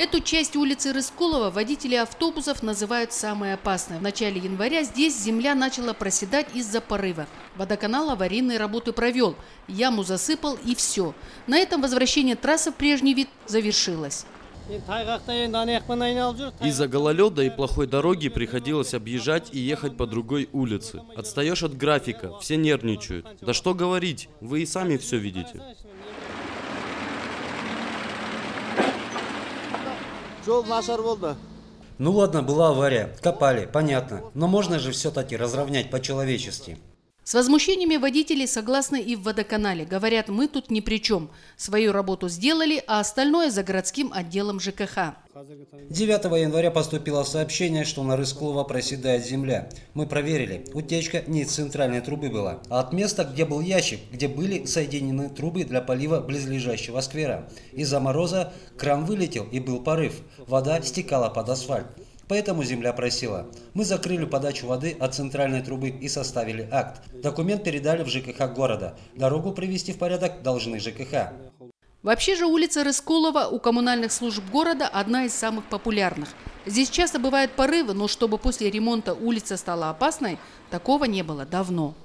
Эту часть улицы Рыскулова водители автобусов называют самой опасной. В начале января здесь земля начала проседать из-за порыва. Водоканал аварийные работы провел, яму засыпал и все. На этом возвращение трассы в прежний вид завершилось. Из-за гололеда и плохой дороги приходилось объезжать и ехать по другой улице. Отстаешь от графика, все нервничают. Да что говорить, вы и сами все видите. Ну ладно, была авария, копали, понятно. Но можно же все-таки разровнять по-человечески. С возмущениями водителей согласны и в водоканале. Говорят, мы тут ни при чем. Свою работу сделали, а остальное за городским отделом ЖКХ. 9 января поступило сообщение, что на Рыскулова проседает земля. Мы проверили. Утечка не из центральной трубы была, а от места, где был ящик, где были соединены трубы для полива близлежащего сквера. Из-за мороза кран вылетел и был порыв. Вода стекала под асфальт. Поэтому земля просела. Мы закрыли подачу воды от центральной трубы и составили акт. Документ передали в ЖКХ города. Дорогу привести в порядок должны ЖКХ. Вообще же улица Рыскулова у коммунальных служб города одна из самых популярных. Здесь часто бывают порывы, но чтобы после ремонта улица стала опасной, такого не было давно.